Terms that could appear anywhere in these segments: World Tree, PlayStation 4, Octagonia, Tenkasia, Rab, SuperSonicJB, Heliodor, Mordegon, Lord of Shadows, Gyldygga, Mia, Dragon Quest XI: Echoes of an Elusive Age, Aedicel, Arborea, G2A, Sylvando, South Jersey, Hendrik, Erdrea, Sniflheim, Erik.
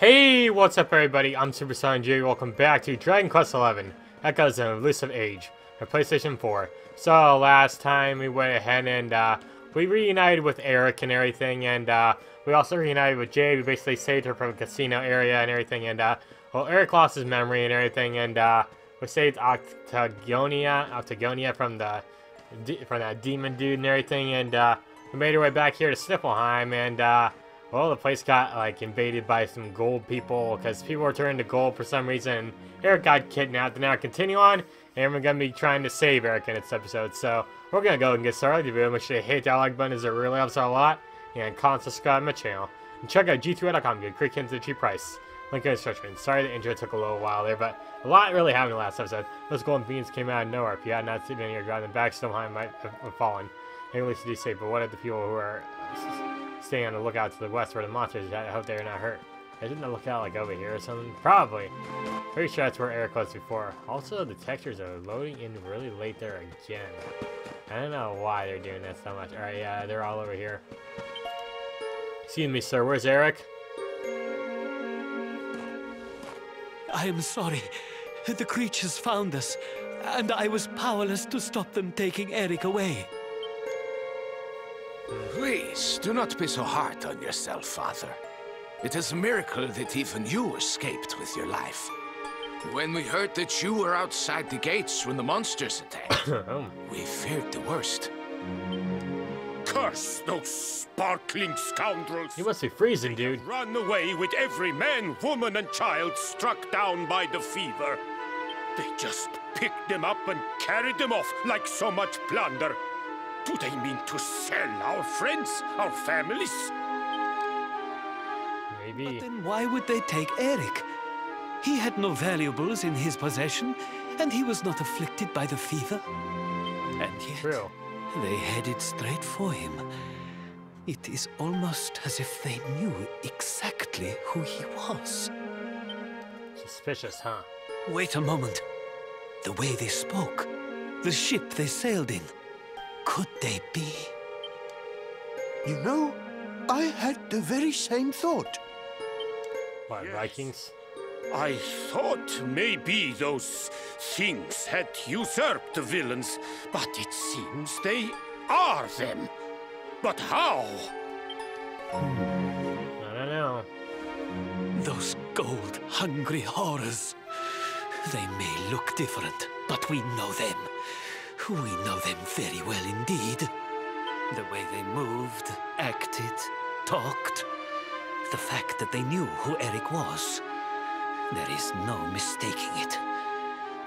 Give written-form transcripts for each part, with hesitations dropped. Hey, what's up everybody, I'm SuperSonicJB, welcome back to Dragon Quest XI, Echoes of an Elusive Age, for PlayStation 4. So, last time we went ahead and, we reunited with Erik and everything, and, we also reunited with Jay. We basically saved her from the casino area and everything, and, well, Erik lost his memory and everything, and, we saved Octagonia from that demon dude and everything, and, we made our way back here to Sniflheim, and, well, the place got, like, invaded by some gold people, because people were turning to gold for some reason. Erik got kidnapped, and now continue on, and we're going to be trying to save Erik in this episode. So, we're going to go and get started. If you really, make sure you hit that like button, as it really helps out a lot. And comment, subscribe to my channel. And check out G2A.com, get great games at a cheap price. Link in the description. Sorry the intro took a little while there, but a lot really happened in the last episode. Those golden beans came out of nowhere. If you had not seen any or grabbed them back, somehow might have fallen. Maybe at least you do say, but what if the people who are staying on the lookout to the west where the monsters, I hope they're not hurt. I didn't look out like over here or something. Probably. Pretty sure that's where Erik was before. Also, the textures are loading in really late there again. I don't know why they're doing that so much. Alright, yeah, they're all over here. Excuse me, sir, where's Erik? I am sorry. The creatures found us, and I was powerless to stop them taking Erik away. Please, do not be so hard on yourself, Father. It is a miracle that even you escaped with your life. When we heard that you were outside the gates when the monsters attacked, we feared the worst. Curse those sparkling scoundrels! You must be freezing, dude. Run away with every man, woman, and child struck down by the fever. They just picked them up and carried them off like so much plunder. Do they mean to sell our friends, our families? Maybe. But then why would they take Erik? He had no valuables in his possession, and he was not afflicted by the fever. And yet, true, they headed straight for him. It is almost as if they knew exactly who he was. Suspicious, huh? Wait a moment. The way they spoke, the ship they sailed in. Could they be? You know, I had the very same thought. Why, yes. Vikings? I thought maybe those things had usurped the villains, but it seems they are them. But how? I don't know. Those gold-hungry horrors. They may look different, but we know them. We know them very well indeed. The way they moved, acted, talked. The fact that they knew who Erik was. There is no mistaking it.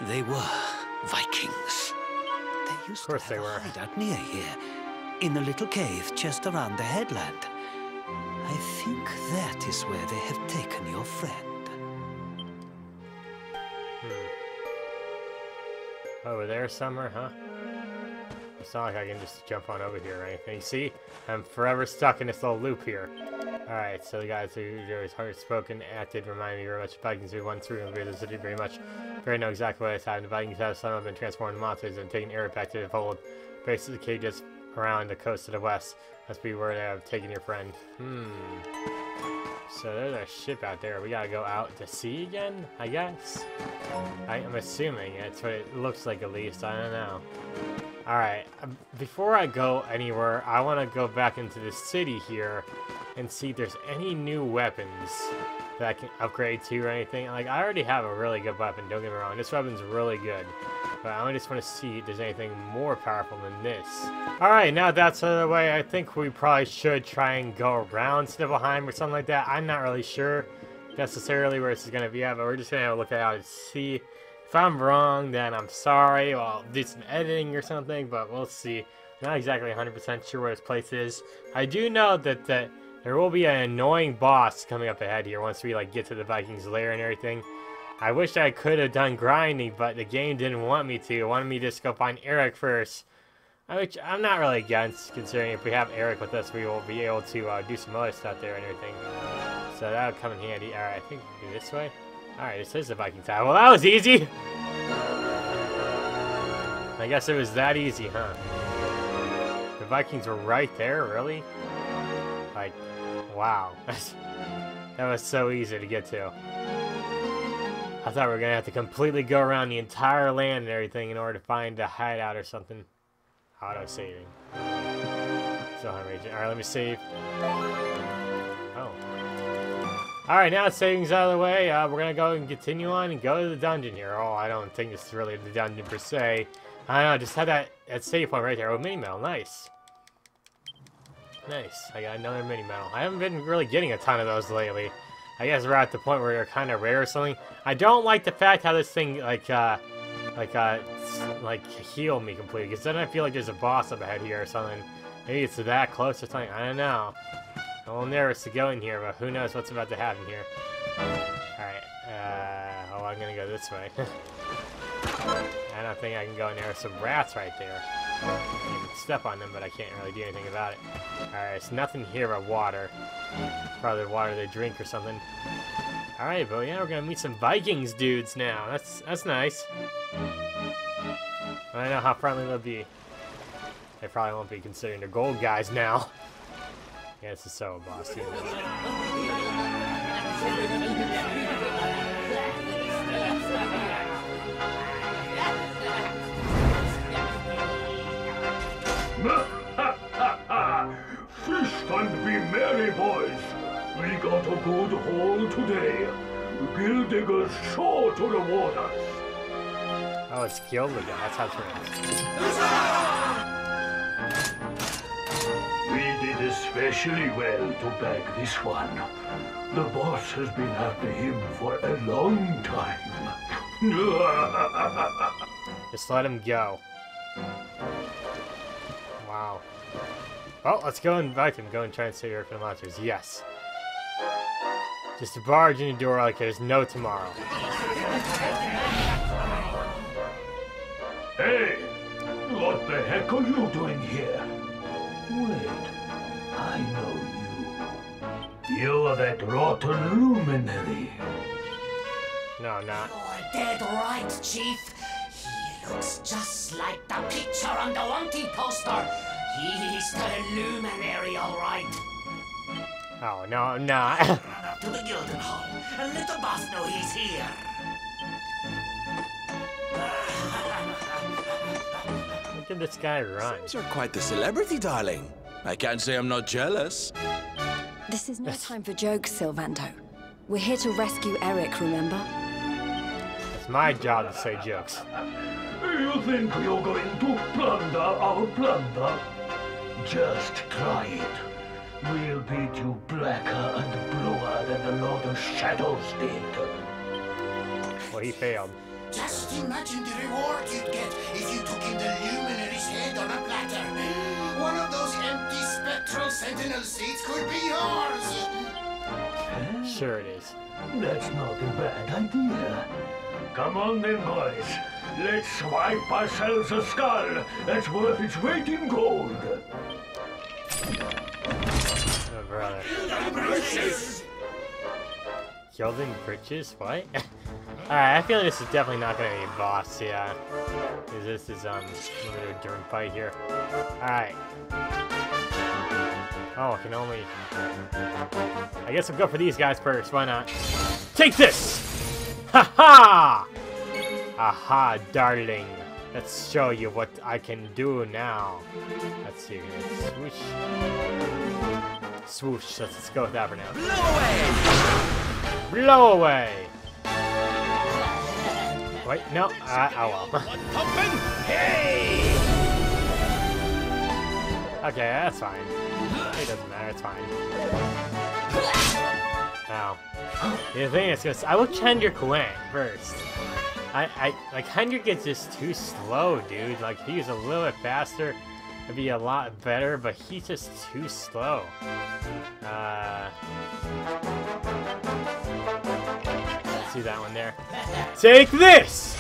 They were Vikings. They used to have a hideout near here, in a little cave just around the headland. I think that is where they have taken your friend. Over there somewhere, huh? It's not like I can just jump on over here or anything. See? I'm forever stuck in this little loop here. Alright, so the guys who are hard spoken, acted, remind me very much of Vikings who went through and invaded the city very much. Very know exactly what has happened. The Vikings have somehow been transformed into monsters and taken Erik back to the fold. Basically, the cages around the coast to the west. Must be where they have taken your friend. So there's a ship out there. We gotta go out to sea again, I guess? I'm assuming that's what it looks like at least. I don't know. Alright, before I go anywhere, I want to go back into the city here and see if there's any new weapons that I can upgrade to or anything. Like, I already have a really good weapon, don't get me wrong. This weapon's really good. But I just want to see if there's anything more powerful than this. Alright, now that's out of the way, I think we probably should try and go around Sniflheim or something like that. I'm not really sure necessarily where this is going to be at, but we're just going to have a look at it and see. If I'm wrong, then I'm sorry. I'll do some editing or something, but we'll see. I'm not exactly 100% sure where this place is. I do know that there will be an annoying boss coming up ahead here once we like get to the Vikings' lair and everything. I wish I could have done grinding, but the game didn't want me to. It wanted me to just go find Erik first, which I'm not really against, considering if we have Erik with us, we will be able to do some other stuff there and everything. So that would come in handy. Alright, I think we'll do this way. Alright, this is the Viking Tower. Well, that was easy! I guess it was that easy, huh? The Vikings were right there, really? Like, wow. That was so easy to get to. I thought we were gonna have to completely go around the entire land and everything in order to find a hideout or something. Auto-saving. Still hungry. Alright, let me save. Oh. Alright, now saving's out of the way. We're gonna go and continue on and go to the dungeon here. Oh, I don't think this is really the dungeon per se. I don't know, just had that save point right there. Oh, mini medal, nice. Nice, I got another mini medal. I haven't been really getting a ton of those lately. I guess we're at the point where they're kind of rare or something. I don't like the fact how this thing, like healed me completely. Because then I feel like there's a boss up ahead here or something. Maybe it's that close or something. I don't know. I'm a little nervous to go in here, but who knows what's about to happen here. Alright. Oh, I'm gonna go this way. I don't think I can go in there. There's some rats right there. I can step on them, but I can't really do anything about it. Alright, it's nothing here but water. Probably water they drink or something. Alright, but yeah, we're gonna meet some Vikings dudes now. That's nice. I don't know how friendly they'll be. They probably won't be considering they're gold guys now. Yeah, this is so boss too. Feast and be merry, boys. We got a good haul today. Gyldygga's sure to reward us. Oh, it's Gyldygga. That's how it is. We did especially well to bag this one. The boss has been after him for a long time. Just let him go. Wow. Well, let's go invite him. Go and try and save Eric from the monsters. Yes. Just a barge in the door like there's no tomorrow. Hey! What the heck are you doing here? Wait. I know you. You are that rotten luminary. No, I'm not. You're dead right, Chief. Looks just like the picture on the wanted poster. He's the luminary, all right. Oh, no, no. Run up to the Gilden Hall and let the boss know he's here. Look at this guy run. You're quite the celebrity, darling. I can't say I'm not jealous. This is no time for jokes, Sylvando. We're here to rescue Erik, remember? It's my job to say jokes. You think you're going to plunder our plunder? Just try it. We'll beat you blacker and bluer than the Lord of Shadows did. Well, he failed. Just imagine the reward you'd get if you took in the luminary's head on a platter. One of those empty spectral sentinel seats could be yours. Huh? Sure it is. That's not a bad idea. Come on then, boys. Let's swipe ourselves a skull that's worth its weight in gold. Oh, brother. Gilding britches? What? Alright, I feel this is definitely not gonna be a boss, yeah. Cause this is, we're gonna do a different fight here. Alright. Oh, I can only... I guess I'll go for these guys first, why not? Take this! Ha ha! Aha, darling. Let's show you what I can do now. Let's see. Swoosh. Swoosh. Let's go with that for now. Blow away! Blow away! Wait, no. Oh well. Okay, that's fine. It doesn't matter. It's fine. Ow. The thing is, I will chend your Kuang first. Like, Hendrik is just too slow, dude. Like, if he was a little bit faster, it'd be a lot better, but he's just too slow. Let's do that one there. Take this!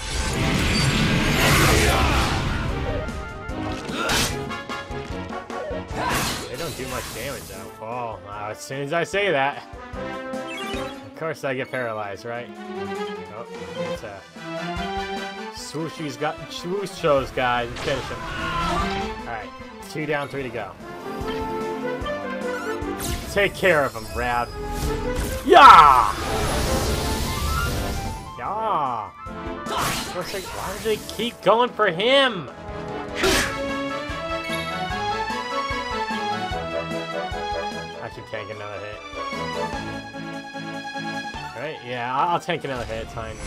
They don't do much damage, though. Oh, as soon as I say that. Of course I get paralyzed, right? Oh, it's a... Swooshy's got swoosh those guys and finish them. Alright, 2 down, 3 to go. Take care of him, Rab. Yeah. Yeah. Why do they keep going for him? I keep tanking another hit. Alright, yeah, I'll tank another hit at time.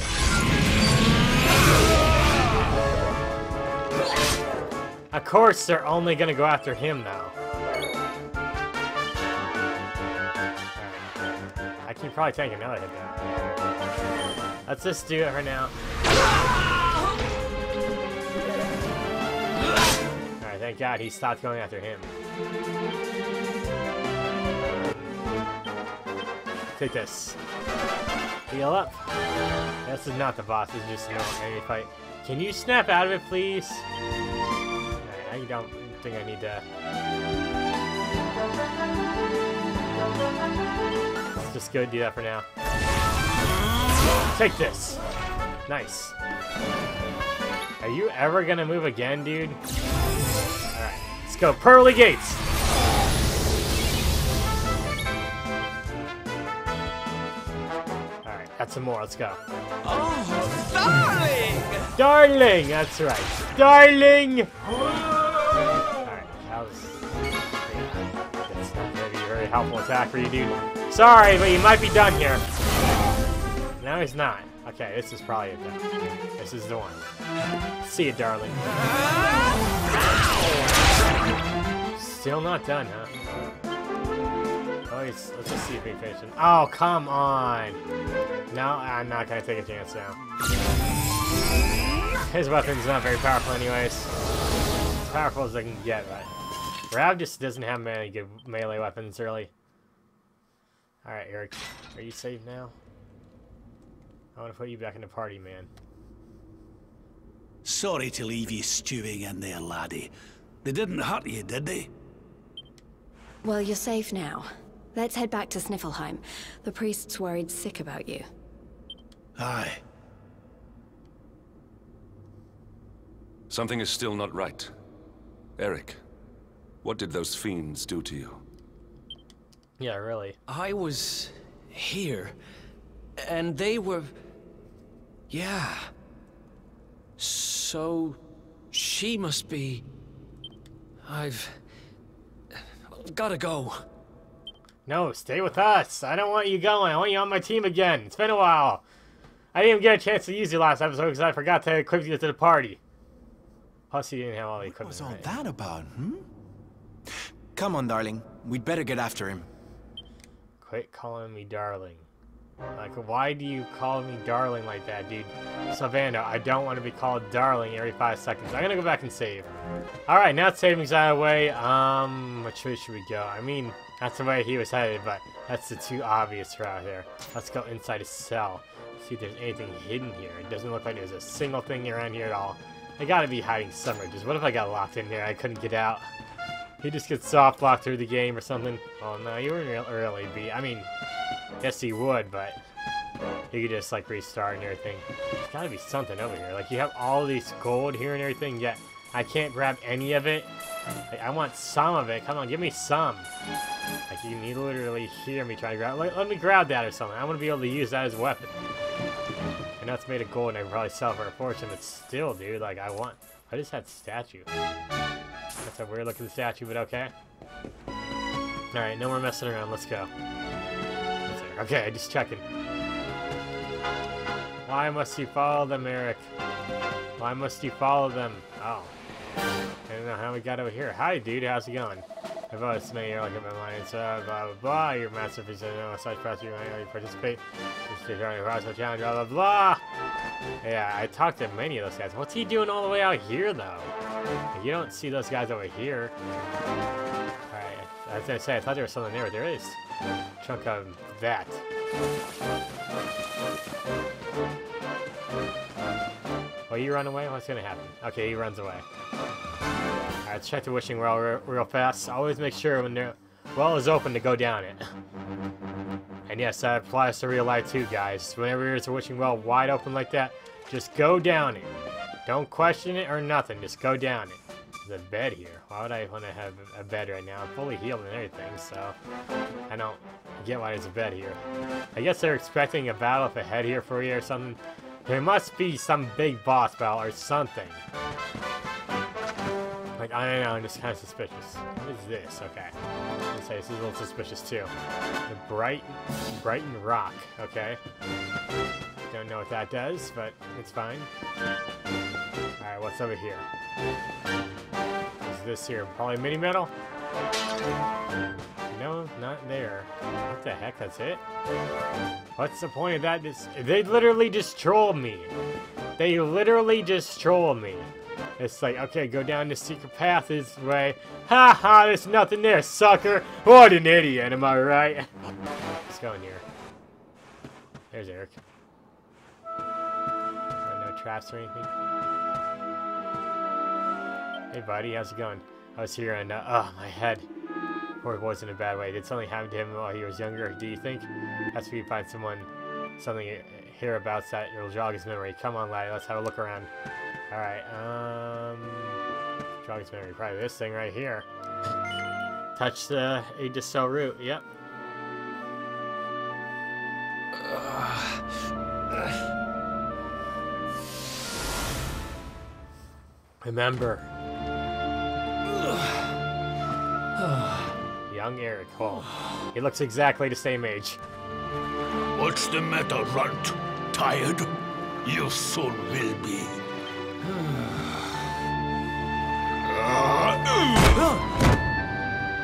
Of course, they're only gonna go after him now. Right. I can probably tank another hit now. Let's just do it for now. Alright, thank God he stopped going after him. Take this. Heal up. This is not the boss, this is just an enemy fight. Can you snap out of it, please? Right, I don't think I need to. Let's just go do that for now. Take this. Nice. Are you ever gonna move again, dude? Alright, let's go. Pearly Gates! Some more, let's go. Oh, darling! Darling, that's right. Darling! Alright, that was... yeah, that's not going to be a very helpful attack for you, dude. Sorry, but you might be done here. No, he's not. Okay, this is probably it then. This is the one. See you, darling. Still not done, huh? Let's just see if we can finish him. Oh, come on! No, I'm not gonna take a chance now. His weapon's not very powerful anyways. As powerful as I can get, but... Rab just doesn't have many good melee weapons, really. Alright, Erik. Are you safe now? I wanna put you back in the party, man. Sorry to leave you stewing in there, laddie. They didn't hurt you, did they? Well, you're safe now. Let's head back to Sniflheim. The priest's worried sick about you. Aye. Something is still not right. Erik, what did those fiends do to you? Yeah, really. I was... here. And they were... yeah. So... she must be... I've... gotta go. No, stay with us. I don't want you going. I want you on my team again. It's been a while. I didn't even get a chance to use you last episode because I forgot to equip you to the party. Plus, you didn't have all the equipment. What was all that about, hmm? Come on, darling. We'd better get after him. Quit calling me darling. Like, why do you call me darling like that, dude? Sylvando, I don't want to be called darling every 5 seconds. I'm gonna go back and save. Alright, now saving's out of the way. Which way should we go? I mean, that's the way he was headed, but that's the too obvious route there. Let's go inside his cell. See if there's anything hidden here. It doesn't look like there's a single thing around here at all. I gotta be hiding somewhere. Just what if I got locked in there? I couldn't get out. He just gets soft locked through the game or something. Oh no, you wouldn't really be. I mean, yes, he would, but you could just like restart and everything. There's gotta be something over here. Like, you have all these gold here and everything, yet I can't grab any of it. Like, I want some of it. Come on, give me some. Like, you need literally hear me try to grab. Let me grab that or something. I want to be able to use that as a weapon. And that's made of gold, and I can probably sell for a fortune. But still, dude, like, I want. I just had statue. That's a weird looking statue, but okay. All right, no more messing around. Let's go. Okay, just checking. Why must you follow them, Erik? Why must you follow them? Oh. I don't know how we got over here. Hi, dude. How's it going? I've always made you look at my mind. So, blah, blah, blah. Your masterpiece. I know. Such process. You participate. You're trying to cross the challenge. Blah, blah, blah. Yeah, I talked to many of those guys. What's he doing all the way out here, though? You don't see those guys over here. Alright. I was going to say, I thought there was something there, but there is. Chunk of that. Will you run away? What's gonna happen? Okay, he runs away. Alright, let's check the wishing well real fast. Always make sure when the well is open to go down it. And yes, that applies to real life too, guys. Whenever there's a wishing well wide open like that, just go down it. Don't question it or nothing, just go down it. the bed here. Why would I want to have a bed right now? I'm fully healed and everything, so I don't get why there's a bed here. I guess they're expecting a battle up ahead here for you or something. There must be some big boss battle or something. Like, I don't know, I'm just kind of suspicious. What is this? Okay. I'm gonna say this is a little suspicious too. The Brighton Rock, okay. Don't know what that does, but it's fine. Alright, what's over here? Is this here? Probably mini metal? No, not there. What the heck? That's it? What's the point of that? They literally just trolled me. They literally just trolled me. It's like, okay, go down the secret path this way. Ha ha, there's nothing there, sucker. What an idiot, am I right? Let's go in here. There's Erik. No traps or anything. Hey buddy, how's it going? I was here and, oh, my head. Or it wasn't a bad way. Did something happen to him while he was younger, do you think? That's where you find someone, something hereabouts that will jog his memory. Come on, lad, let's have a look around. Alright, jog his memory. Probably this thing right here. Touch the Aedicel root, yep. Remember. Young Erik, oh. He looks exactly the same age. What's the matter, runt? Tired? You soon will be.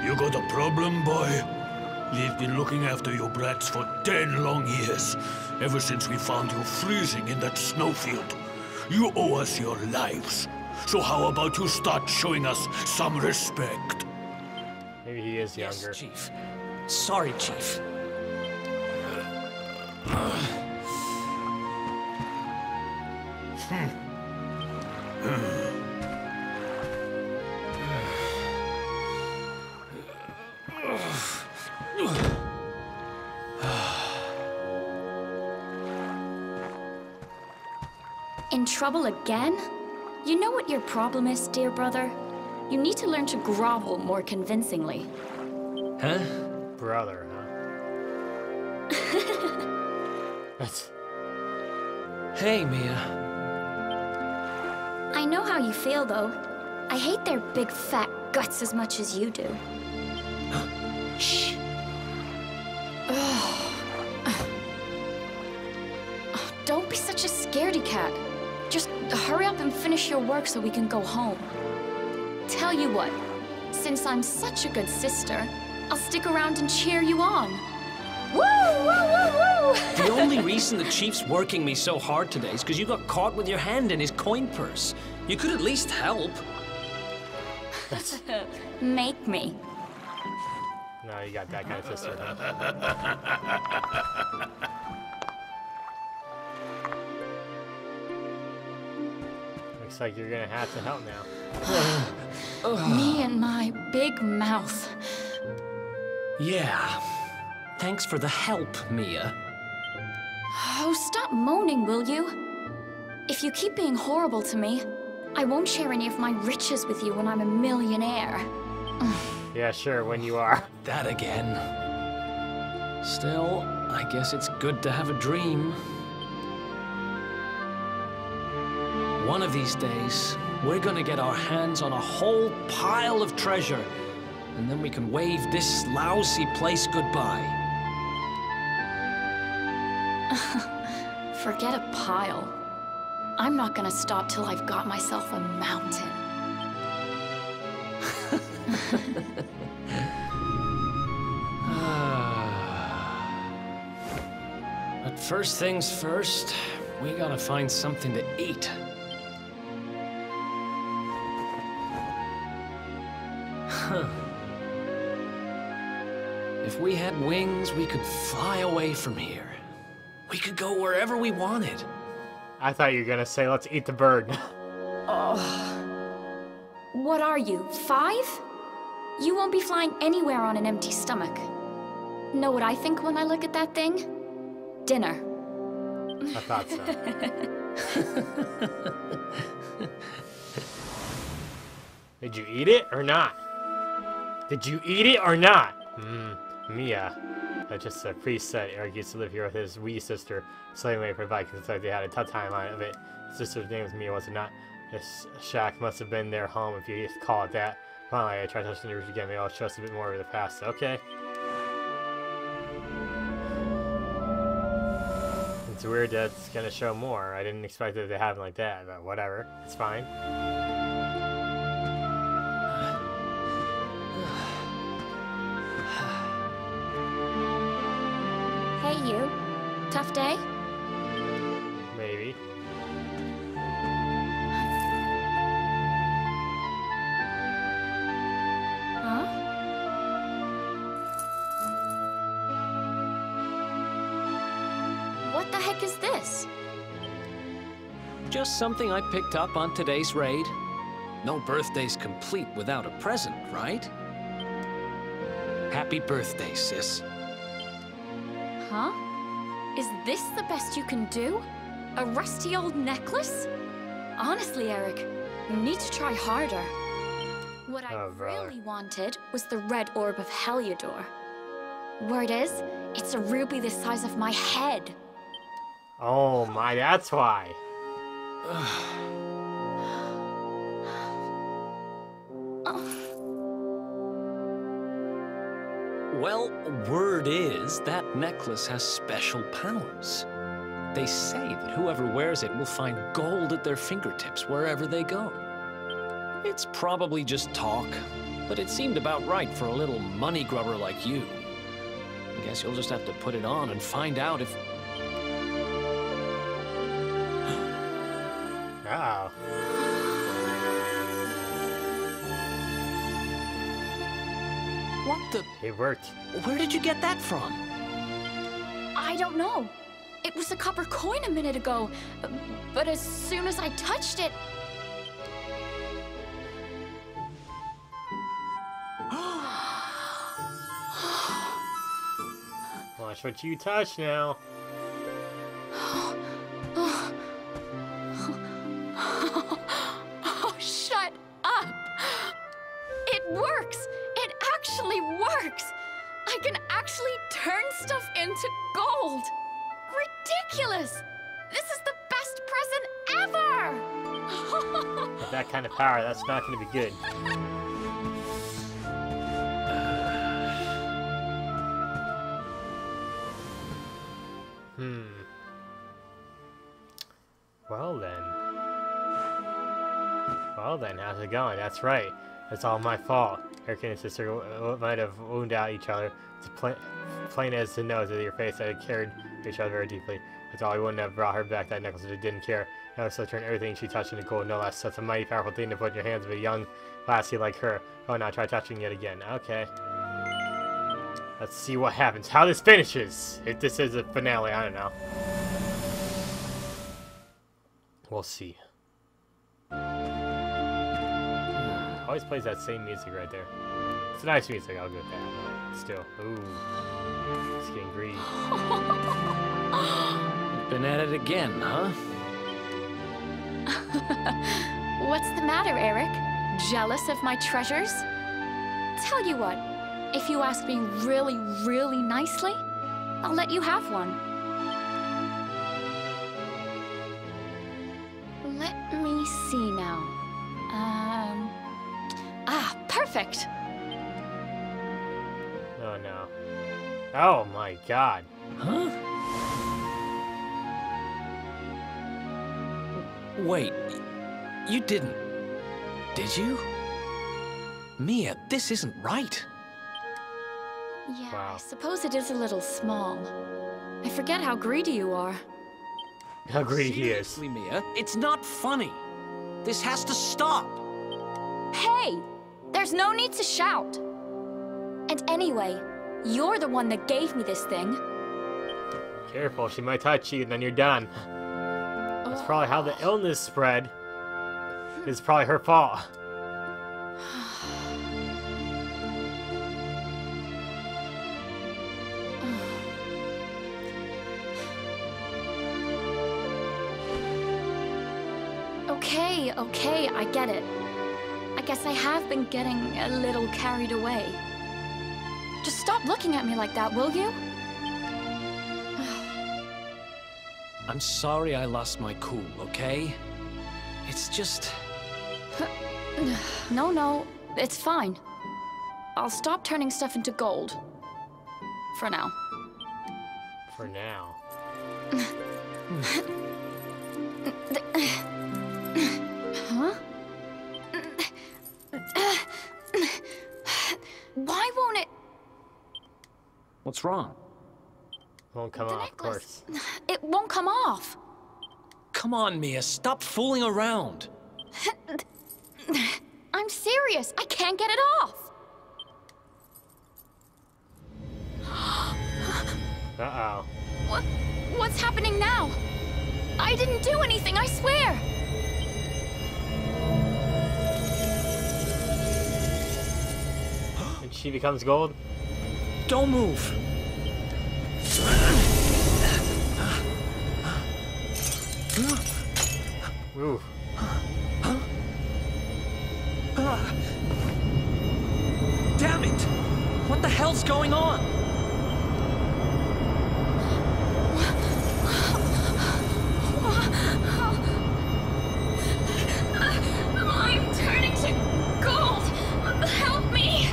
You got a problem, boy? We've been looking after you brats for 10 long years, ever since we found you freezing in that snowfield. You owe us your lives. So how about you start showing us some respect? Maybe he is younger. Yes, Chief. Sorry, Chief. In trouble again? You know what your problem is, dear brother? You need to learn to grovel more convincingly. Huh? Brother, huh? That's... Hey, Mia. I know how you feel, though. I hate their big, fat guts as much as you do. Shh. Oh, don't be such a scaredy cat. Just hurry up and finish your work so we can go home. Tell you what, since I'm such a good sister, I'll stick around and cheer you on. Woo, woo, woo, woo! The only reason the Chief's working me so hard today is because you got caught with your hand in his coin purse. You could at least help. Make me. No, you got that kind of sister, huh? Looks like you're gonna have to help now. Me and my big mouth. Yeah. Thanks for the help, Mia. Oh, stop moaning, will you? If you keep being horrible to me, I won't share any of my riches with you when I'm a millionaire. Yeah, sure, when you are. That again. Still, I guess it's good to have a dream. One of these days, we're gonna get our hands on a whole pile of treasure, and then we can wave this lousy place goodbye. Forget a pile. I'm not gonna stop till I've got myself a mountain. But first things first, we gotta find something to eat. Huh. If we had wings, we could fly away from here. We could go wherever we wanted. I thought you were gonna say, let's eat the bird. Oh. What are you, 5? You won't be flying anywhere on an empty stomach. Know what I think when I look at that thing? Dinner. I thought so. Did you eat it or not? Did you eat it or not? Mia. I just said, priest said Erik used to live here with his wee sister, slaying away for Vikings. It's like they had a tough time out of it. His sister's name was Mia, was it not? This shack must have been their home, if you used to call it that. Finally, I tried touching the roof again. Maybe I'll trust a bit more over the past. Okay. It's weird that it's gonna show more. I didn't expect it to happen like that, but whatever. It's fine. Hey, you. Tough day? Maybe. Just something I picked up on today's raid. No birthday's complete without a present, right? Happy birthday, sis. Huh? Is this the best you can do? A rusty old necklace? Honestly, Erik, you need to try harder. What I really wanted was the red orb of Heliodor. Word is, it's a ruby the size of my head. Oh my, that's why. Well, word is that necklace has special powers. They say that whoever wears it will find gold at their fingertips wherever they go. It's probably just talk, but it seemed about right for a little money grubber like you. I guess you'll just have to put it on and find out if... Wow. What the... It worked. Where did you get that from? I don't know. It was a copper coin a minute ago, but as soon as I touched it... Watch what you touch now. Into gold! Ridiculous! This is the best present ever! With that kind of power, that's not going to be good. Well then. Well then, how's it going? That's right. It's all my fault. Erik and his sister might have wounded out each other. It's plain as the nose of your face that had cared for each other very deeply. That's all. I wouldn't have brought her back that necklace if she didn't care. Now so turned everything she touched into gold, no less. Such a mighty powerful thing to put in your hands of a young lassie like her. Oh, now try touching it again. Okay. Let's see what happens. How this finishes! If this is a finale, I don't know. We'll see. Always plays that same music right there. It's nice music, I'll go with that. Still. Ooh. It's getting greedy. Been at it again, huh? What's the matter, Erik? Jealous of my treasures? Tell you what, if you ask me really, really nicely, I'll let you have one. Let me see now. Perfect. Oh no. Oh my god. Huh? Wait. You didn't. Did you? Mia, this isn't right. Yeah, wow. I suppose it is a little small. I forget how greedy you are. How greedy he is. Seriously, Mia, it's not funny. This has to stop. Hey! There's no need to shout. And anyway, you're the one that gave me this thing. Careful, she might touch you and then you're done. That's probably how the illness spread. It's probably her fault. Okay, I get it. I guess I have been getting a little carried away. Just stop looking at me like that, will you? I'm sorry I lost my cool, okay? It's just... No, no, it's fine. I'll stop turning stuff into gold. For now. For now. Huh? Why won't it... What's wrong? Won't come off, of course. It won't come off. Come on, Mia, stop fooling around. I'm serious. I can't get it off. Uh-oh. What's happening now? I didn't do anything, I swear. And she becomes gold? Don't move. Ooh. Damn it! What the hell's going on? I'm turning to gold! Help me!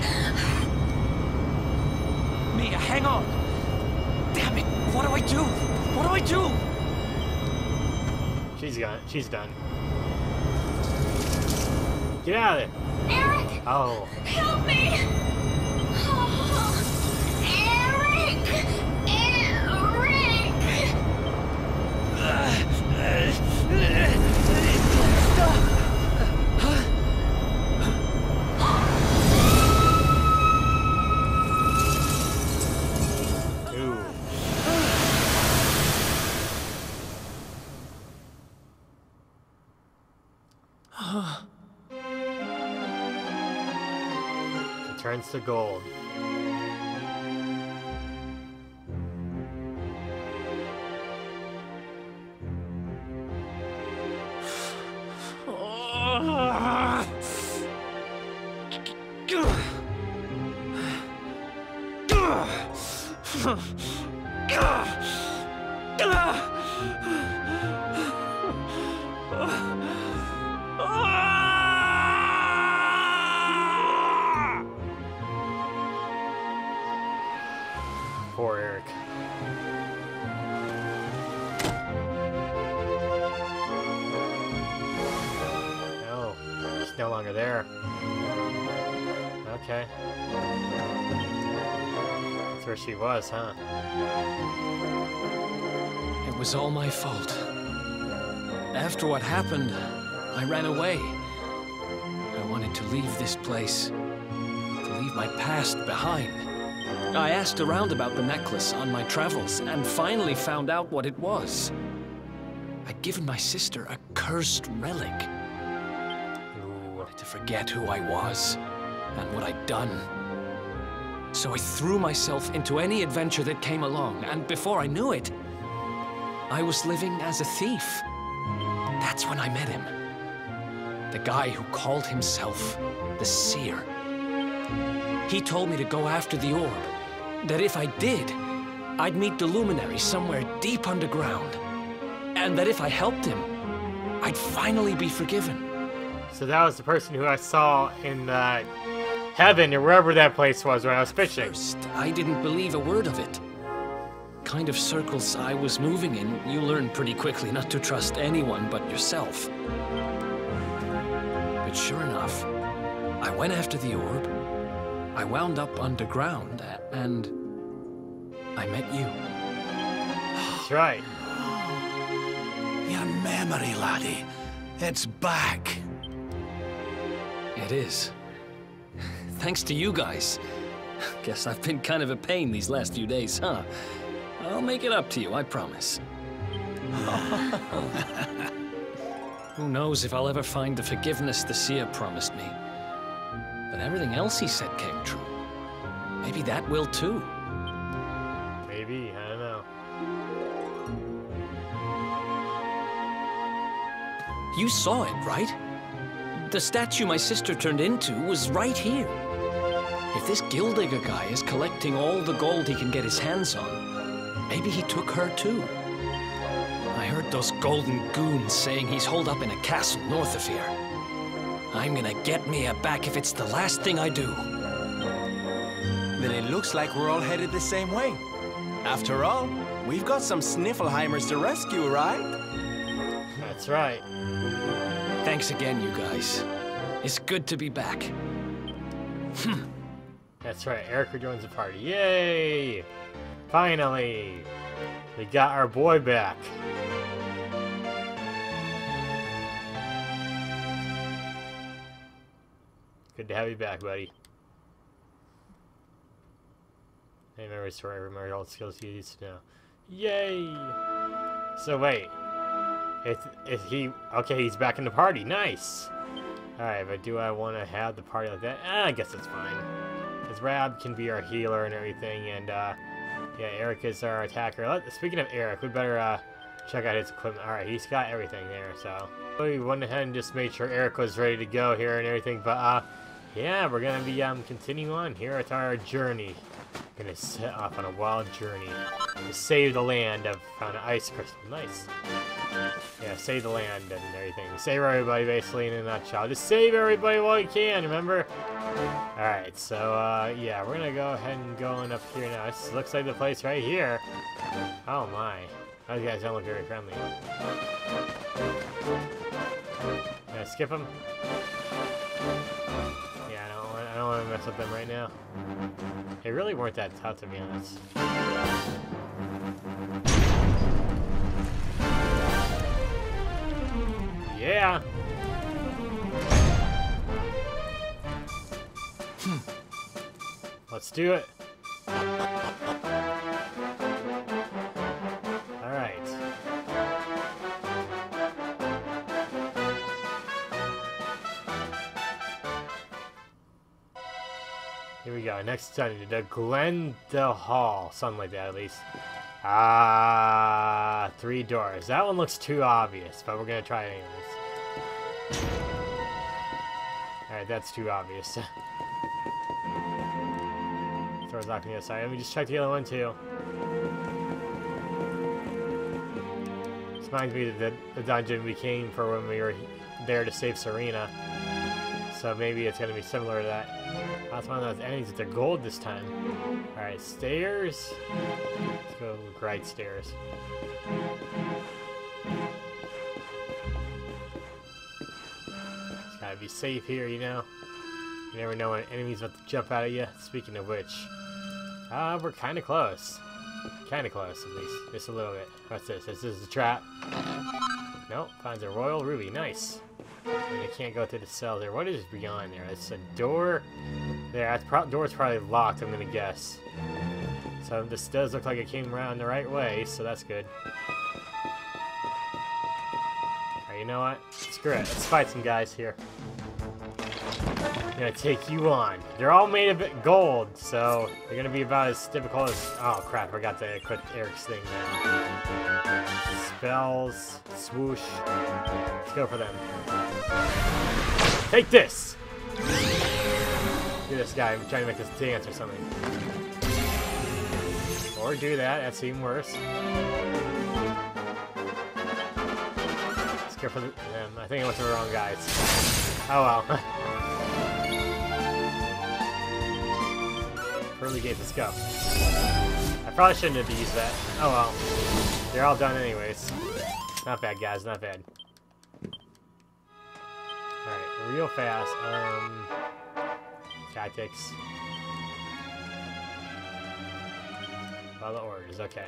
Mia, hang on! Damn it! What do I do? What do I do? She's done. Get out of there! Erik! Oh. Help me! Oh, Erik! Erik! Ooh. Huh. Turns to gold. Poor Erik. No, he's no longer there. Okay. That's where she was, huh? It was all my fault. After what happened, I ran away. I wanted to leave this place, to leave my past behind. I asked around about the necklace on my travels, and finally found out what it was. I'd given my sister a cursed relic. I wanted to forget who I was, and what I'd done. So I threw myself into any adventure that came along, and before I knew it, I was living as a thief. That's when I met him. The guy who called himself the Seer. He told me to go after the orb, that if I did, I'd meet the Luminary somewhere deep underground, and that if I helped him, I'd finally be forgiven. So that was the person who I saw in heaven, or wherever that place was when I was fishing. First, I didn't believe a word of it. Kind of circles I was moving in, you learn pretty quickly not to trust anyone but yourself. But sure enough, I went after the orb, I wound up underground, and I met you. That's right. Your memory, laddie. It's back. It is. Thanks to you guys. Guess I've been kind of a pain these last few days, huh? I'll make it up to you, I promise. Who knows if I'll ever find the forgiveness the Seer promised me. But everything else he said came true. Maybe that will too. Maybe, I don't know. You saw it, right? The statue my sister turned into was right here. If this Gyldygga guy is collecting all the gold he can get his hands on, maybe he took her too. I heard those golden goons saying he's holed up in a castle north of here. I'm gonna get Mia back if it's the last thing I do. Then it looks like we're all headed the same way. After all, we've got some Sniflheimers to rescue, right? That's right. Thanks again, you guys. It's good to be back. That's right, Erik rejoins the party. Yay! Finally! We got our boy back. Good to have you back, buddy. I remember story, I remember all the skills you used to know. Yay! So wait. If he... Okay, he's back in the party. Nice! Alright, but do I want to have the party like that? I guess it's fine. Because Rab can be our healer and everything, and yeah, Erik is our attacker. Speaking of Erik, we better check out his equipment. Alright, he's got everything there, so... We went ahead and just made sure Erik was ready to go here and everything, but yeah, we're gonna be continuing on here at our journey. We're gonna set off on a wild journey to save the land of an ice crystal. Nice. Yeah, save the land and everything. Save everybody, basically, in a nutshell. Just save everybody while you can, remember? Alright, so, yeah, we're gonna go ahead and go on up here now. This looks like the place right here. Oh, my. Those guys don't look very friendly. Can I skip them? Yeah, I don't want to mess with them right now. They really weren't that tough, to be honest. Yeah. Let's do it. All right. Here we go. Next study, the Glendale Hall, something like that, at least. Ah, three doors. That one looks too obvious, but we're gonna try it anyways. Alright, that's too obvious. Door's locked on the other side. Let me just check the other one too. This reminds me of the dungeon we came for when we were there to save Serena. So maybe it's gonna be similar to that. That's one of those enemies with the gold this time. Alright, stairs. Let's go right stairs. It's gotta be safe here, you know. You never know when an enemy's about to jump out at you. Speaking of which, we're kinda close. Kinda close, at least. Just a little bit. What's this? This is a trap. Nope, finds a royal ruby. Nice. And I can't go through the cell there. What is beyond there? It's a door there. That door's probably locked, I'm gonna guess. So this does look like it came around the right way, so that's good. Alright, you know what? Screw it. Let's fight some guys here. I'm gonna take you on. They're all made of gold, so they're gonna be about as difficult as... Oh crap, I forgot to equip Erik's thing now. Spells, swoosh. Let's go for them. Take this! Do this guy, I'm trying to make this dance or something. Or do that, that's even worse. Let's go for them. I think I went to the wrong guys. Oh well. Early gate, let's go. I probably shouldn't have used that. Oh well. They're all done anyways. Not bad, guys. Not bad. Alright, real fast. Tactics. Follow orders. Okay.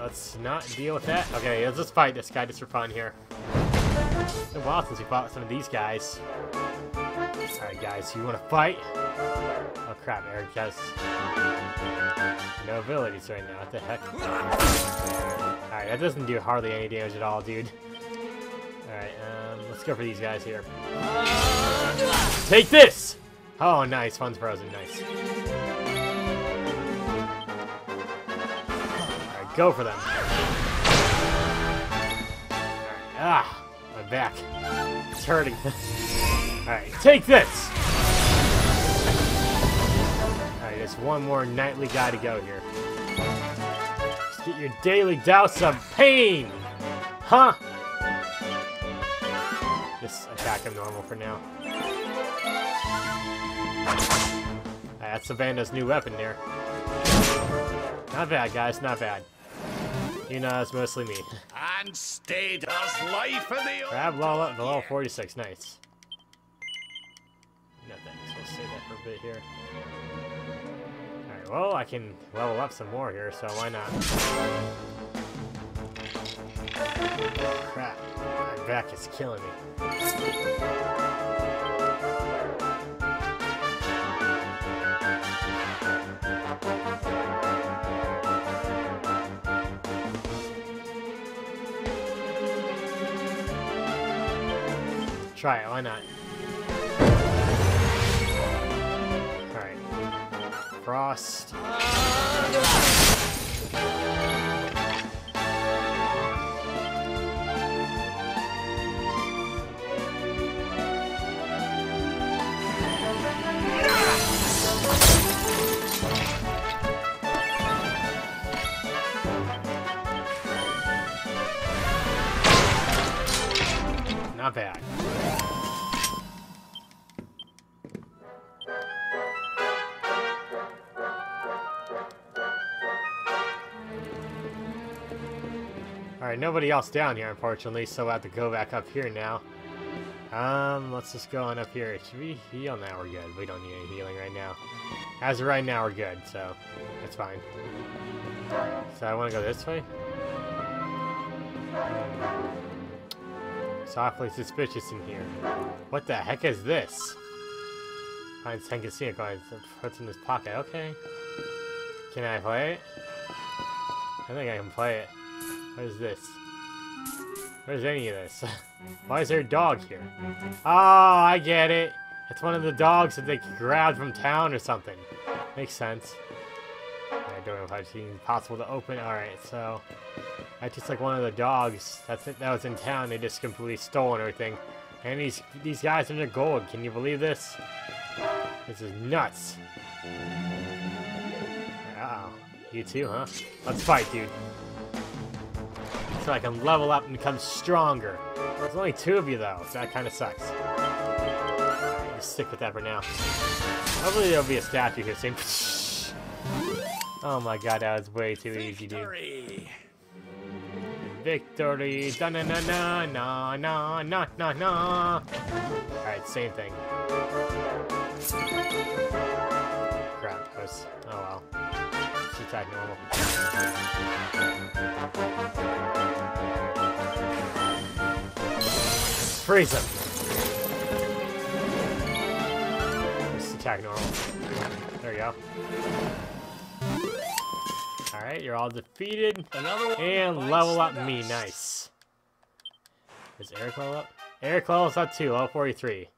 Let's not deal with that. Okay, let's just fight this guy just for fun here. It's been a while since we fought some of these guys. Alright, guys. You want to fight? Oh, crap. Erik has... no abilities right now, what the heck? Alright, that doesn't do hardly any damage at all, dude. Alright, let's go for these guys here. Take this! Oh, nice, fun's frozen, nice. Alright, go for them. Alright, ah! My back. It's hurting. Alright, take this! Alright, there's one more nightly guy to go here. Just get your daily dose of pain! Huh? Just attack him normal for now. That's Sylvando's new weapon there. Not bad, guys, not bad. You know, it's mostly me. And stay does life in the Rab Lala, the level 46, nice. No thanks, we'll save that for a bit here. Alright, well, I can level up some more here, so why not? Crap, my back is killing me. Try it, why not? Alright. Frost. Not bad. Nobody else down here, unfortunately, so we'll have to go back up here now. Let's just go on up here. Should we heal now? We're good. We don't need any healing right now. As of right now, we're good, so that's fine. So I want to go this way. It's awfully suspicious in here. What the heck is this? Finds Tenkasia coins. Puts in his pocket. Okay. Can I play it? I think I can play it. What is this? What is any of this? Why is there a dog here? Oh, I get it. It's one of the dogs that they grabbed from town or something. Makes sense. I don't know if it's even possible to open. Alright, so that's just like one of the dogs that was in town. They just completely stole and everything. And these guys are their gold. Can you believe this? This is nuts. Uh-oh. You too, huh? Let's fight, dude. So I can level up and become stronger. There's only two of you though, so that kind of sucks. I'll just stick with that for now. Hopefully there'll be a statue here soon. Oh my god, that was way too easy, dude. Victory! Da na na na na na na na na. All right, same thing. Crap, that was. Oh well. She attacked normal. Freeze him! Just attack normal. There you go. Alright, you're all defeated. Another one and level up me, nice. Is Erik level up? Erik levels up too, level 43.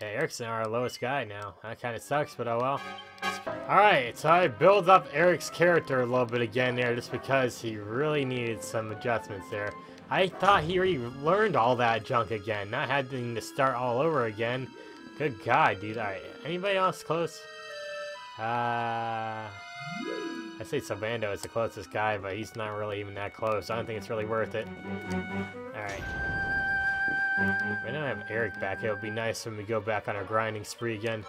Yeah, Erik's our lowest guy now. That kind of sucks, but oh well. Alright, so I build up Erik's character a little bit again there just because he really needed some adjustments there. I thought he already learned all that junk again, not having to start all over again. Good god, dude. Alright, anybody else close? I'd say Sylvando is the closest guy, but he's not really even that close. I don't think it's really worth it. Alright. If I don't have Erik back, it would be nice when we go back on our grinding spree again.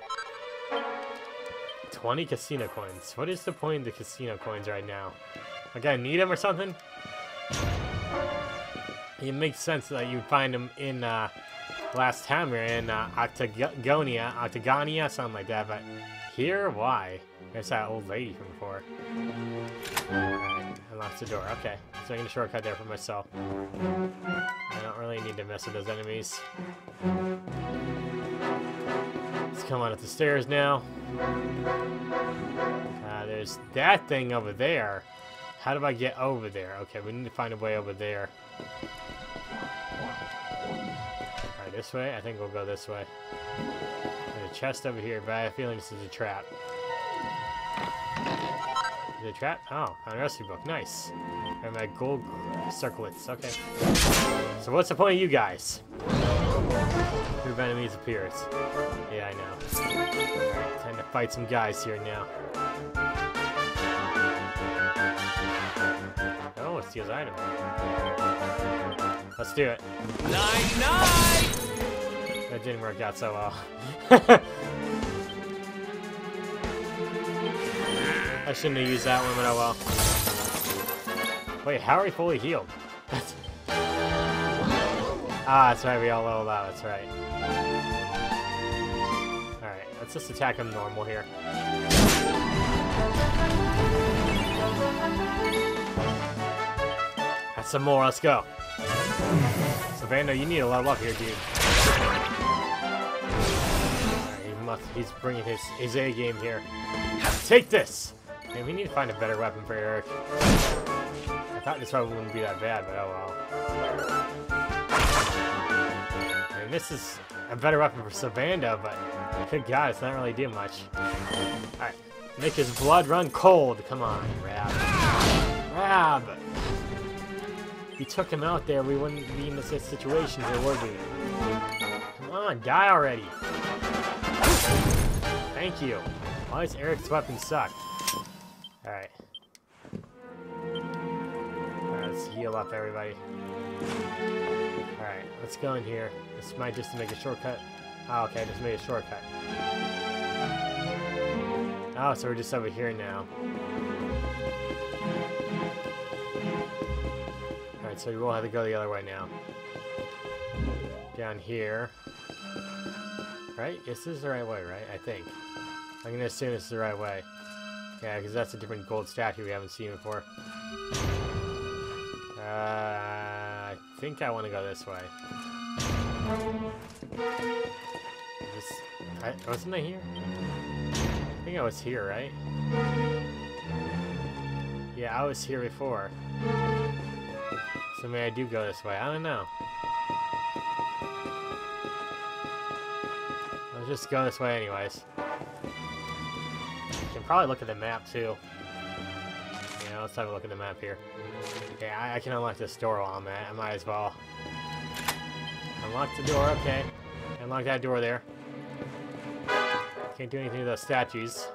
20 casino coins. What is the point of the casino coins right now? Like I need them or something? It makes sense that you find them in, last time we were in, Octagonia, something like that, but here? Why? There's that old lady from before. Alright, unlocks the door, okay. So I can shortcut there for myself. I don't really need to mess with those enemies. Let's come on up the stairs now. There's that thing over there. How do I get over there? Okay, we need to find a way over there. Alright, this way? I think we'll go this way. There's a chest over here, but I have a feeling this is a trap. The trap? Oh, found a recipe book. Nice. And my gold circlets. Okay. So what's the point of you guys? Move enemies appears. Yeah, I know. Alright, time to fight some guys here now. Oh, it's the item. Let's do it. Night, night! That didn't work out so well. I shouldn't have used that one, but oh well. Wait, how are we fully healed? That's right, we all leveled out, that's right. Alright, let's just attack him normal here. That's some more, let's go. Sylvando, you need a lot of luck here, dude. Right, he's bringing his A game here. Take this! Man, we need to find a better weapon for Erik. I thought this weapon wouldn't be that bad, but oh well. I mean, this is a better weapon for Sylvando, but good God, it's not really doing much. Alright, make his blood run cold. Come on, Rab. Rab! If you took him out there, we wouldn't be in this situation, or would we? Come on, die already! Thank you. Why does Erik's weapon suck? Alright. Alright, let's heal up everybody. Alright, let's go in here. This might just make a shortcut. Oh, okay, I just made a shortcut. Oh, so we're just over here now. Alright, so we will have to go the other way now. Down here. Right? This is the right way, right? I think. I'm gonna assume this is the right way. Yeah, because that's a different gold statue we haven't seen before. I think I want to go this way. Wasn't I here? I think I was here, right? Yeah, I was here before. So maybe I do go this way. I don't know. I'll just go this way anyways. Probably look at the map too. Yeah, let's have a look at the map here. Yeah, I can unlock this door while I'm at. I might as well. Unlock the door, okay. Unlock that door there. Can't do anything to those statues.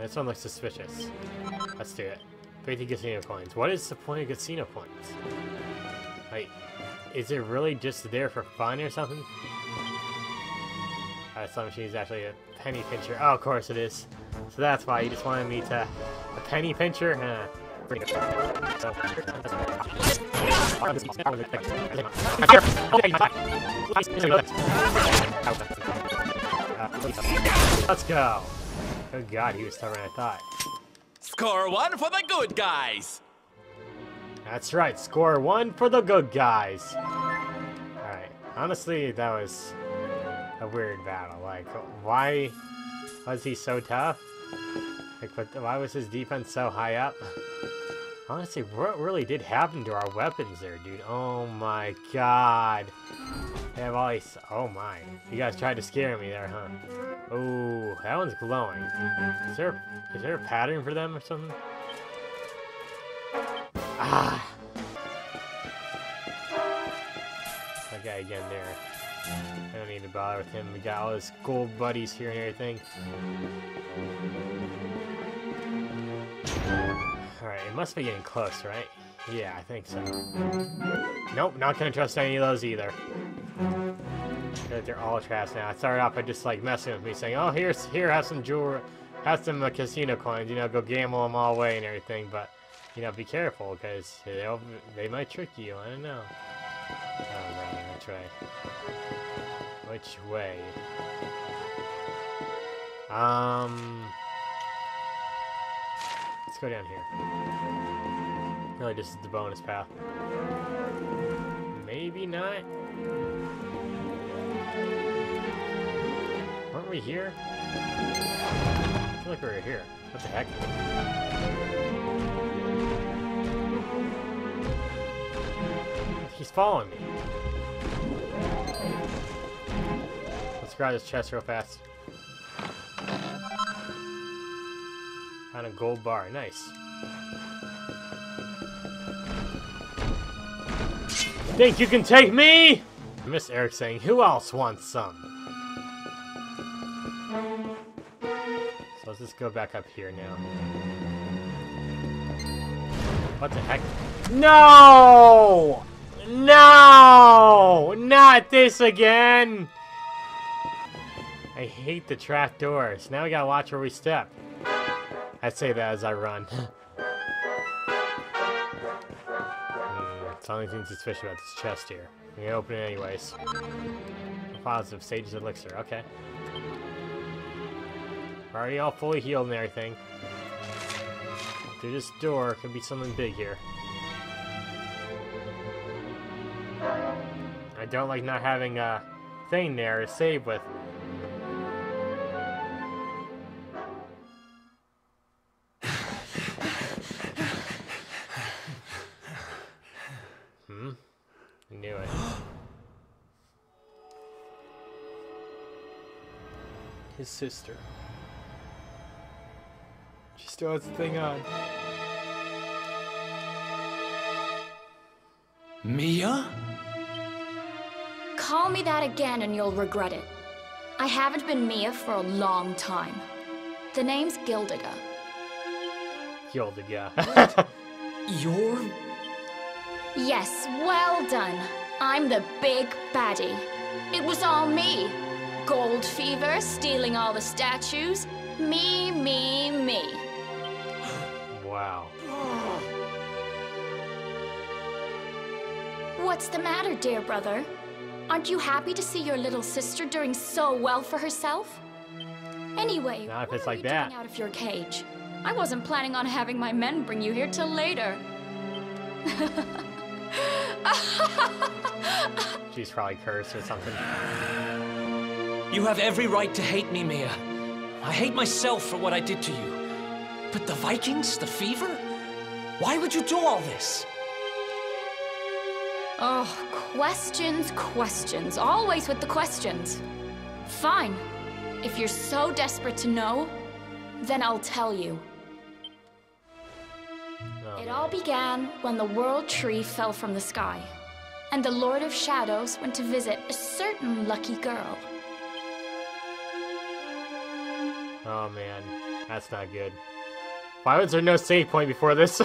This one looks suspicious. Let's do it. 50 casino coins. What is the point of casino coins? Wait. Is it really just there for fun or something? Slot machine is actually a penny pincher. Oh, of course it is. So that's why you just wanted me to... A penny pincher? Huh. Let's go. Oh God, he was tougher than I thought. Score one for the good guys! That's right, score one for the good guys! Alright, honestly, that was a weird battle. Like, why was he so tough? Like, why was his defense so high up? Honestly, what really did happen to our weapons there, dude? Oh my God! They have all these... Oh my. You guys tried to scare me there, huh? Ooh, that one's glowing. Is there a pattern for them or something? Ah! That guy again there. I don't need to bother with him. We got all his gold buddies here and everything. Alright, it must be getting close, right? Yeah, I think so. Nope, not gonna trust any of those either. They're all trash now. I started off by just like messing with me, saying, oh, here, have some jewelry, have some casino coins, you know, go gamble them all away and everything, but... You know, be careful, because they might trick you, I don't know. Oh, no, which way? Which way? Let's go down here. Really, this is the bonus path. Maybe not? Weren't we here? I feel like we were here. What the heck? He's following me. Let's grab this chest real fast. And a gold bar. Nice. Think you can take me? I miss Erik saying, who else wants some? So let's just go back up here now. What the heck? No! No! Not this again! I hate the trap doors. Now we gotta watch where we step. I say that as I run. It's the only thing suspicious about this chest here. I'm gonna open it anyways. Positive, Sage's Elixir, okay. We're already all fully healed and everything. Through this door could be something big here. I don't like not having a thing there to save with. Knew it. His sister. She still has the thing on. Mia? Call me that again and you'll regret it. I haven't been Mia for a long time. The name's Gyldygga. Gyldygga. You're... Yes, well done. I'm the big baddie. It was all me. Gold fever, stealing all the statues. Me, me, me. Wow. What's the matter, dear brother? Aren't you happy to see your little sister doing so well for herself? Anyway, not if it's like that. Out of your cage. I wasn't planning on having my men bring you here till later. She's probably cursed or something. You have every right to hate me, Mia. I hate myself for what I did to you. But the Vikings? The fever? Why would you do all this? Oh, questions, questions. Always with the questions. Fine. If you're so desperate to know, then I'll tell you. It all began when the World Tree fell from the sky, and the Lord of Shadows went to visit a certain lucky girl. Oh man, that's not good. Why was there no save point before this?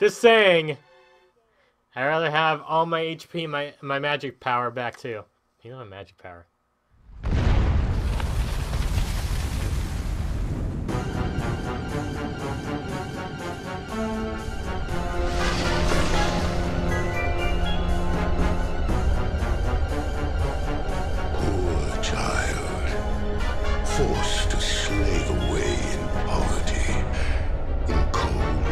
Just saying. I'd rather have all my HP and my magic power back too. You know my magic power. Forced to slave away in poverty, in cold,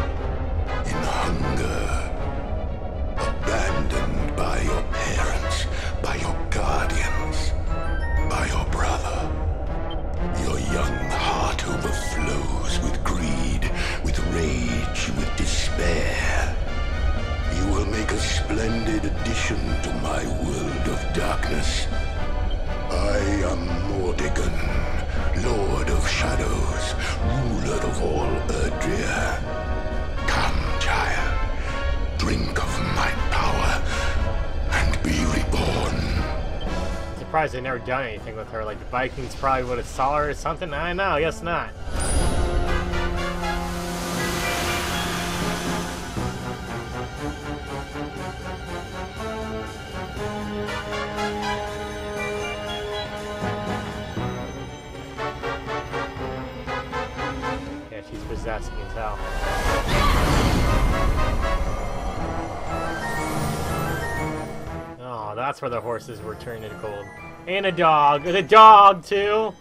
in hunger, abandoned by your parents, by your guardians, by your brother. Your young heart overflows with greed, with rage, with despair. You will make a splendid addition to my world of darkness. I am Mordegon. Lord of Shadows, ruler of all Erdrea. Come, child, drink of my power and be reborn. Surprised they never done anything with her. Like the Vikings probably would have saw her or something. I know, I guess not. As you can tell. Oh, that's where the horses were turned into gold. And a dog. The dog, too?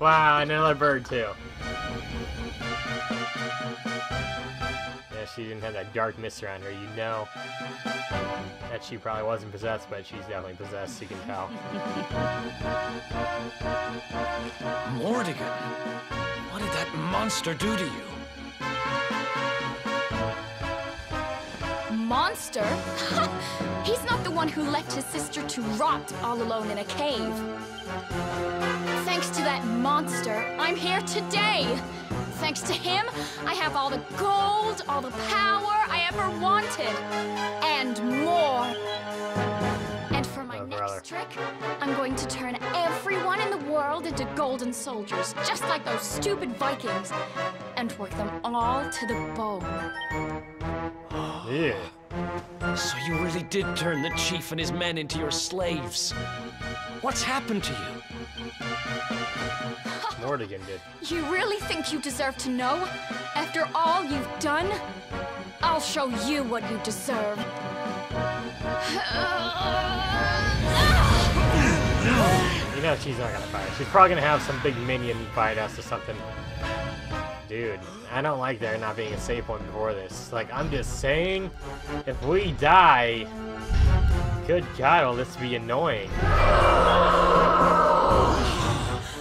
Wow, and another bird, too. Yeah, she didn't have that dark mist around her. You know that she probably wasn't possessed, but she's definitely possessed, you can tell. Mordegon? What did that monster do to you? Monster? He's not the one who left his sister to rot all alone in a cave. Thanks to that monster, I'm here today. Thanks to him, I have all the gold, all the power I ever wanted, and more. And for my next trick, I'm going to turn everyone in the world into golden soldiers, just like those stupid Vikings, and work them all to the bone. Yeah. So you really did turn the chief and his men into your slaves. What's happened to you? Mordegon did. You really think you deserve to know? After all you've done? I'll show you what you deserve. You know she's not gonna fight. She's probably gonna have some big minion fight us or something. Dude, I don't like there not being a save point before this. Like, I'm just saying, if we die, good God, will this be annoying.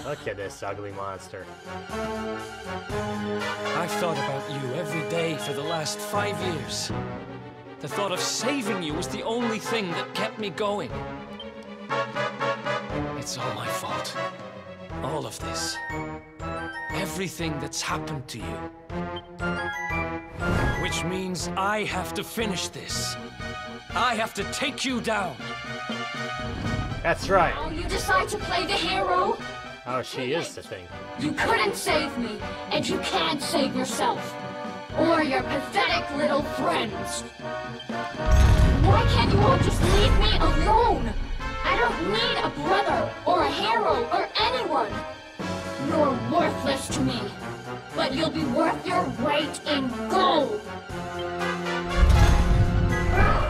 Look at this ugly monster. I've thought about you every day for the last 5 years. The thought of saving you was the only thing that kept me going. It's all my fault. All of this. Everything that's happened to you. Which means I have to finish this. I have to take you down. That's right. Oh, you decide to play the hero? Oh, she is the thing. You couldn't save me, and you can't save yourself. Or your pathetic little friends. Why can't you all just leave me alone? I don't need a brother, or a hero, or anyone. You're worthless to me, but you'll be worth your weight in gold.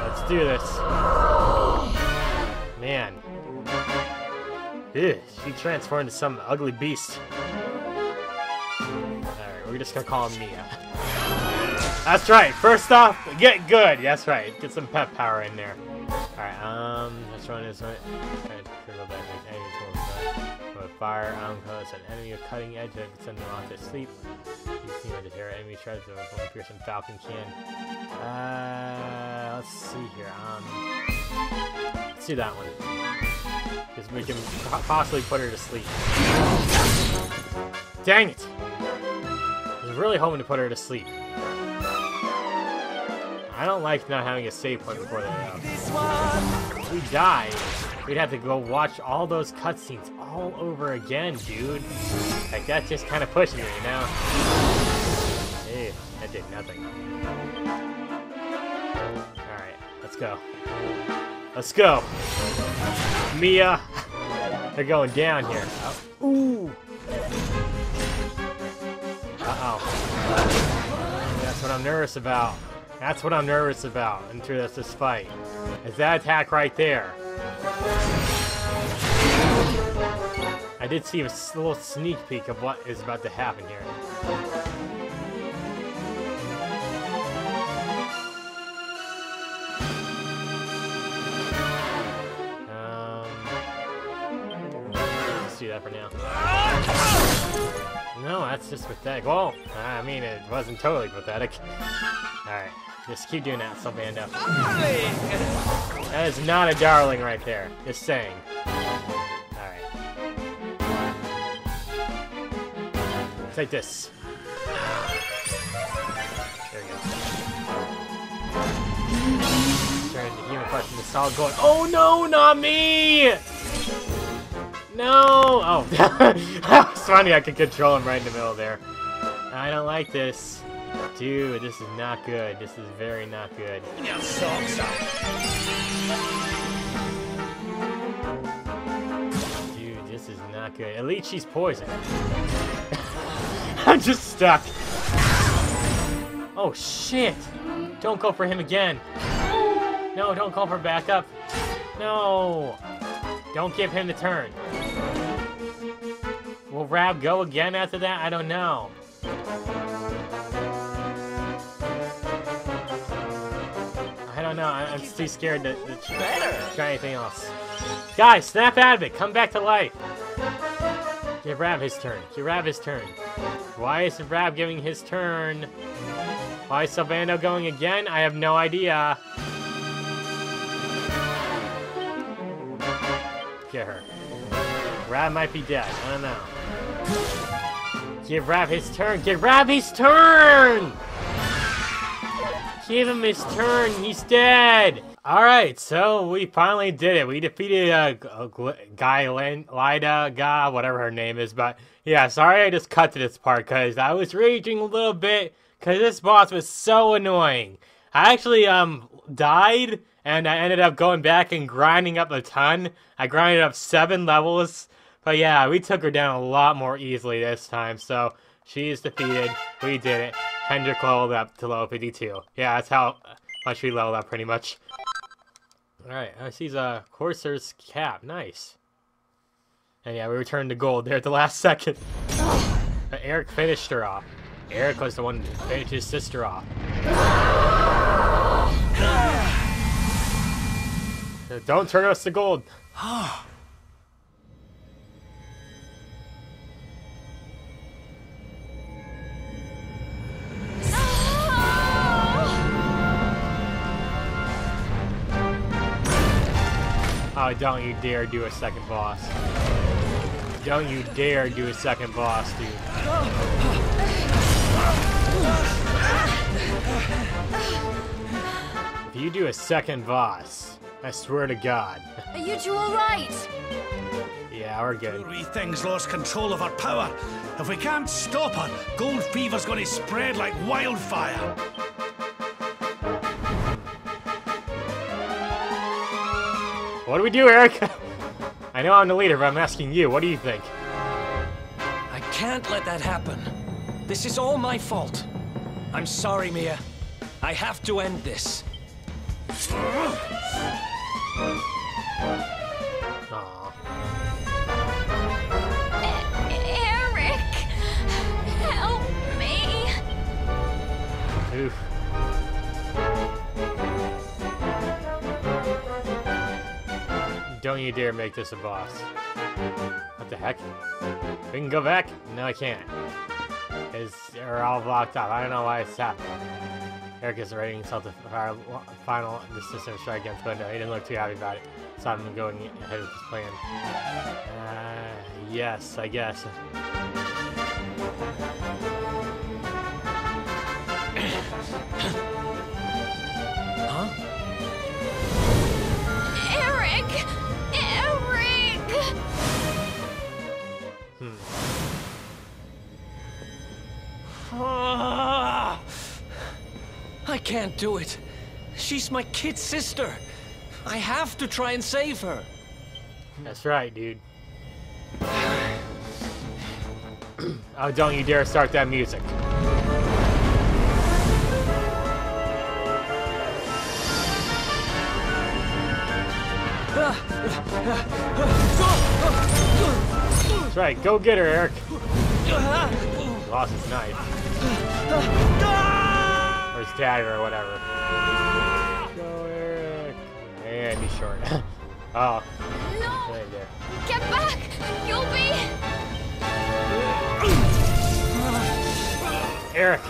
Let's do this. Man. Ew, she transformed into some ugly beast. Alright, we're just gonna call him Mia. That's right, first off, get good. That's right, get some pep power in there. Alright, let's run this right. Fire, close an enemy of cutting edge that can send them off to sleep. You see my deterrent enemy shreds of a piercing falcon can. Let's see here. Let's do that one. Because we can possibly put her to sleep. Dang it! I was really hoping to put her to sleep. I don't like not having a save point before that. If we die, we'd have to go watch all those cutscenes all over again, dude. Like, that's just kind of pushing me, you know? Ew, that did nothing. Alright, let's go. Let's go! Mia! They're going down here. Oh. Ooh! Uh-oh. That's what I'm nervous about. That's what I'm nervous about, and through this fight. It's that attack right there. I did see a little sneak peek of what is about to happen here. Let's do that for now. No, that's just pathetic. Well, I mean, it wasn't totally pathetic. Alright, just keep doing that, Sylvando. That is not a darling right there. Just saying. Like this. There we go. Turn the human flesh into solid gold. Oh no, not me! No! Oh, that was funny. I could control him right in the middle there. I don't like this. Dude, this is not good. This is very not good. Dude, this is not good. At least she's poisoned. I'm just stuck. Oh shit! Don't go for him again. No, don't go for backup. No! Don't give him the turn. Will Rab go again after that? I don't know. I don't know. I'm too scared to try anything else. Guys, snap out of it. Come back to life. Give Rab his turn. Give Rab his turn. Why is Rab giving his turn? Why is Sylvando going again? I have no idea. Get her. Rab might be dead. I don't know. Give Rab his turn. Give Rab his turn! Give him his turn. He's dead. All right, so we finally did it. We defeated Gyldygga, whatever her name is. But yeah, sorry I just cut to this part because I was raging a little bit because this boss was so annoying. I actually died and I ended up going back and grinding up a ton. I grinded up 7 levels. But yeah, we took her down a lot more easily this time. So she is defeated. We did it. Hendrik leveled up to level 52. Yeah, that's how much we leveled up pretty much. Alright, I see a Courser's Cap. Nice. And yeah, we returned to gold there at the last second. But Erik finished her off. Erik was the one who finished his sister off. Don't turn us to gold. Oh, don't you dare do a second boss. Don't you dare do a second boss, dude. If you do a second boss, I swear to God. Are you two alright? Yeah, we're good. Three things lost control of our power. If we can't stop her, gold fever's gonna spread like wildfire. What do we do, Erik? I know I'm the leader, but I'm asking you. What do you think? I can't let that happen. This is all my fault. I'm sorry, Mia. I have to end this. Aww. Erik, help me. Oof. Don't you dare make this a boss. What the heck? We can go back? No, I can't. We're all blocked off. I don't know why it's happening. Erik is readying himself to fire final decisive strike against Window. He didn't look too happy about it. Saw him going ahead with his plan. Yes, I guess. I can't do it. She's my kid sister. I have to try and save her. That's right, dude. Oh, don't you dare start that music. That's right, go get her, Erik. Lost his knife. Or his dagger or whatever. Go, Erik. And he's short. Oh. No! Right there. Get back! You'll be... Erik.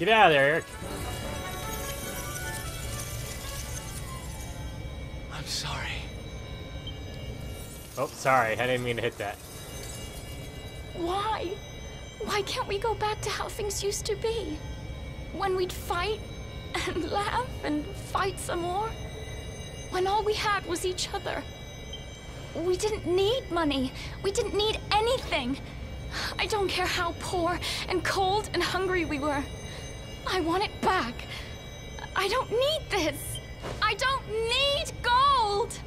Get out of there, Erik. I'm sorry. Oh, sorry. I didn't mean to hit that. Why? Why can't we go back to how things used to be? When we'd fight and laugh and fight some more? When all we had was each other. We didn't need money. We didn't need anything. I don't care how poor and cold and hungry we were. I want it back. I don't need this. I don't need gold!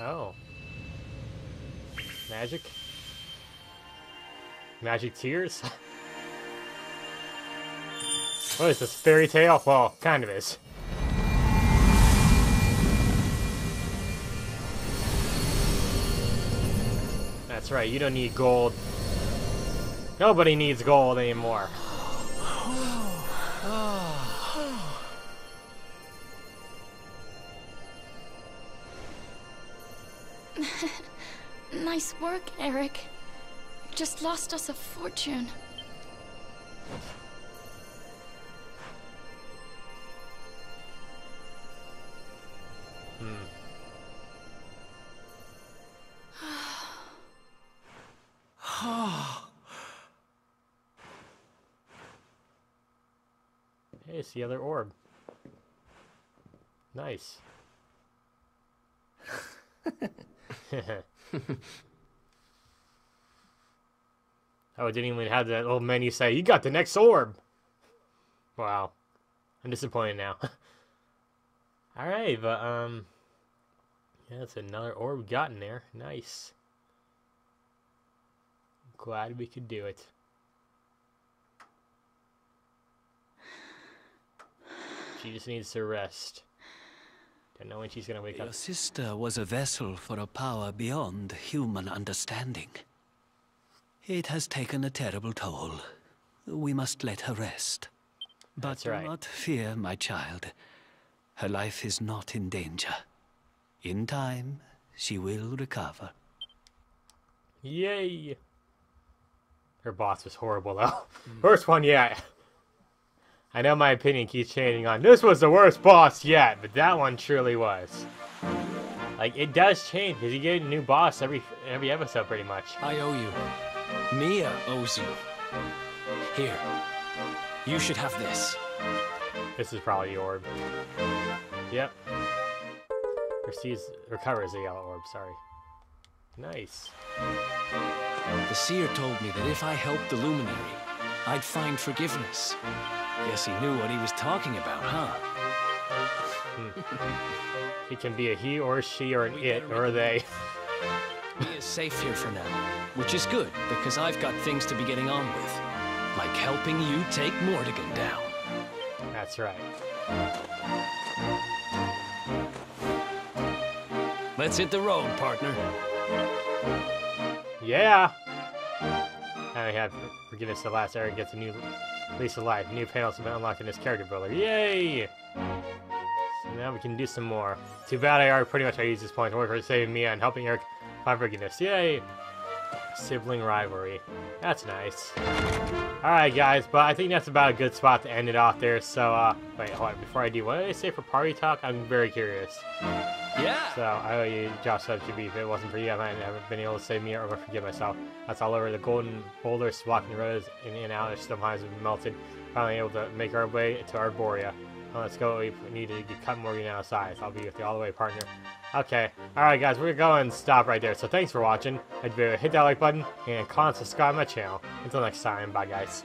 Oh. Magic? Magic tears? What is this, fairy tale? Well, kind of is. That's right, you don't need gold. Nobody needs gold anymore. Nice work, Erik. Just lost us a fortune. Hey, it's the other orb. Nice. Oh, it didn't even have that old menu say, you got the next orb! Wow. I'm disappointed now. Alright, but, yeah, that's another orb we got in there. Nice. Glad we could do it. She just needs to rest. Don't know when she's gonna wake up. Your sister was a vessel for a power beyond human understanding. It has taken a terrible toll. We must let her rest. But do not fear, my child. Her life is not in danger. In time, she will recover. Yay! Her boss was horrible, though. Worst one yet. I know my opinion keeps changing on, this was the worst boss yet, but that one truly was. Like, it does change, because you get a new boss every episode, pretty much. I owe you. Mia owes you. Here. You should have this. This is probably the orb. Yep. Recovers the yellow orb, sorry. Nice. The seer told me that if I helped the luminary, I'd find forgiveness. Guess he knew what he was talking about, huh? It can be a he or a she or an it or a they. Mia's safe here for now, which is good, because I've got things to be getting on with. Like helping you take Mordegon down. That's right. Let's hit the road, partner. Yeah! I have forgiveness the last Erik gets a new lease of life. New panels have been unlocked in this character builder. Yay! So now we can do some more. Too bad I already pretty much used this point to work for saving Mia and helping Erik find forgiveness. Yay! Sibling rivalry. That's nice. Alright guys, but I think that's about a good spot to end it off there, so wait, hold on, before I do, what did I say for party talk? I'm very curious. Yeah! So, I owe you SuperSonicJB, if it wasn't for you, I might have never been able to save me or forgive myself. That's all over the golden boulders, walking the roads, in and out, sometimes have been melted. Finally able to make our way to Arborea. Well, let's go, we need to cut more out of size. I'll be with you all the way, partner. Okay, alright guys, we're going to stop right there, so thanks for watching. I'd be able to hit that like button, and comment, subscribe to my channel. Until next time, bye guys.